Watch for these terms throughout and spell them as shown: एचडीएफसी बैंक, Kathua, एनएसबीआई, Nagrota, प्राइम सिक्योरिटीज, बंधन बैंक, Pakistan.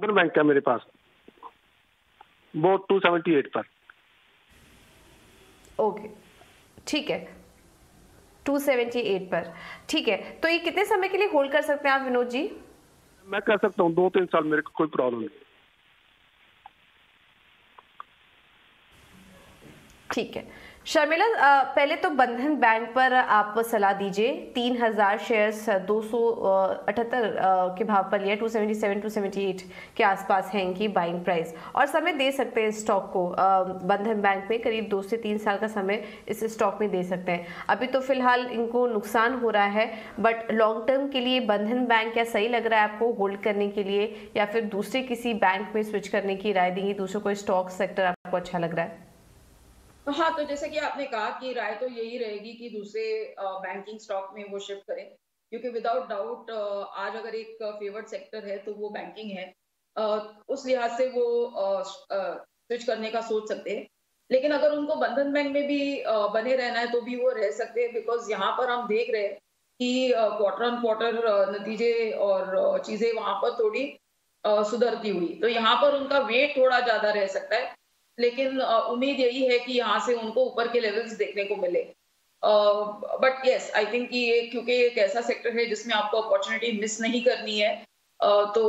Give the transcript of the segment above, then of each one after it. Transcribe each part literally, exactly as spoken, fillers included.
बंधन बैंक का मेरे पास वो टू सेवेंटी एट पर। ओके ठीक है, टू सेवेंटी एट पर ठीक है। तो ये कितने समय के लिए होल्ड कर सकते हैं आप विनोद जी? मैं कर सकता हूँ दो तीन साल, मेरे को कोई प्रॉब्लम नहीं। ठीक है शर्मिला, पहले तो बंधन बैंक पर आप सलाह दीजिए। तीन हजार शेयर्स दो सौ अठहत्तर के भाव पर लिया, two seventy seven two seventy eight के आसपास है इनकी बाइंग प्राइस, और समय दे सकते हैं स्टॉक को बंधन बैंक में, करीब दो से तीन साल का समय इस स्टॉक में दे सकते हैं। अभी तो फिलहाल इनको नुकसान हो रहा है, बट लॉन्ग टर्म के लिए बंधन बैंक क्या सही लग रहा है आपको होल्ड करने के लिए, या फिर दूसरे किसी बैंक में स्विच करने की राय देंगी? दूसरा कोई स्टॉक सेक्टर आपको अच्छा लग रहा है? हाँ, तो जैसे कि आपने कहा कि राय तो यही रहेगी कि दूसरे बैंकिंग स्टॉक में वो शिफ्ट करें, क्योंकि विदाउट डाउट आज अगर एक फेवर्ड सेक्टर है तो वो बैंकिंग है। उस लिहाज से वो स्विच करने का सोच सकते हैं, लेकिन अगर उनको बंधन बैंक में भी बने रहना है तो भी वो रह सकते हैं, बिकॉज यहाँ पर हम देख रहे हैं कि क्वार्टर ऑन क्वार्टर नतीजे और चीजें वहां पर थोड़ी सुधरती हुई, तो यहाँ पर उनका वेट थोड़ा ज्यादा रह सकता है। लेकिन उम्मीद यही है कि यहाँ से उनको ऊपर के लेवल्स देखने को मिले। बट यस, आई थिंक कि ये क्योंकि एक ऐसा सेक्टर है जिसमें आपको अपॉर्चुनिटी मिस नहीं करनी है, uh, तो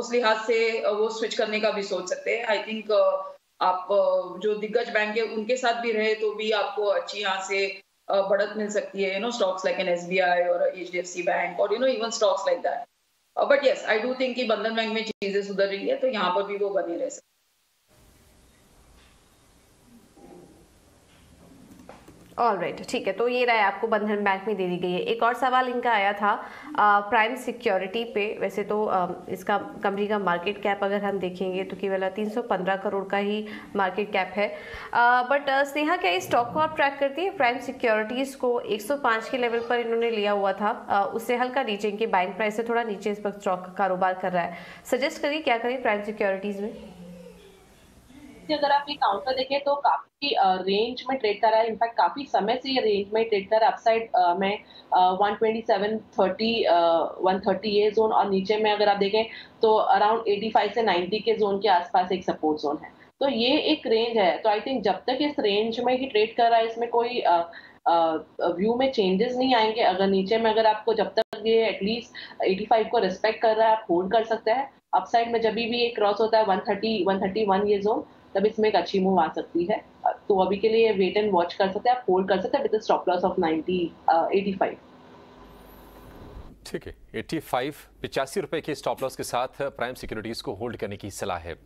उस लिहाज से वो स्विच करने का भी सोच सकते हैं। आई थिंक uh, आप uh, जो दिग्गज बैंक है उनके साथ भी रहे तो भी आपको अच्छी यहाँ से uh, बढ़त मिल सकती है, you know stocks like N S B I और H D F C bank और you know even stocks like that. But yes, I do think कि बंधन बैंक में चीजें सुधर रही है तो यहाँ पर भी वो बने रह सकते। ऑल राइट ठीक है, तो ये राय आपको बंधन बैंक में दे दी गई है। एक और सवाल इनका आया था आ, प्राइम सिक्योरिटी पे। वैसे तो आ, इसका कंपनी का मार्केट कैप अगर हम देखेंगे तो केवल तीन सौ पंद्रह करोड़ का ही मार्केट कैप है, आ, बट स्नेहा क्या इस स्टॉक को आप ट्रैक करती है? प्राइम सिक्योरिटीज़ को एक सौ पाँच के लेवल पर इन्होंने लिया हुआ था, आ, उससे हल्का नीचे, इनके बाइंग प्राइस से थोड़ा नीचे इस वक्त स्टॉक का कारोबार कर रहा है। सजेस्ट करिए क्या करें प्राइम सिक्योरिटीज़ में? अगर आप ये काउंटर देखें तो काफी रेंज में ट्रेड कर रहा है, इनफैक्ट काफी समय से ये रेंज में ट्रेड कर रहा है। अपसाइड में one twenty seven thirty one thirty ये जोन, और नीचे में अगर आप देखें तो अराउंड पचासी से नब्बे के जोन के आसपास एक सपोर्ट जोन है। तो ये एक रेंज है, तो आई थिंक जब तक इस रेंज में ही ट्रेड कर रहा है इसमें कोई आ, व्यू में चेंजेस नहीं आएंगे। अगर नीचे में अगर आपको जब तक ये एटलीस्ट पचासी को रिस्पेक्ट कर रहा है आप होल्ड कर सकते हैं। अपसाइड में जब भी ये क्रॉस होता है one thirty one thirty one ये जोन, तब इसमें एक अच्छी मूव आ सकती है। तो अभी के लिए वेट एंड वॉच कर सकते हैं, आप होल्ड कर सकते हैं with stop loss of ninety eighty five. ठीक है, पचासी रुपए के स्टॉप लॉस के साथ प्राइम सिक्योरिटीज को होल्ड करने की सलाह है।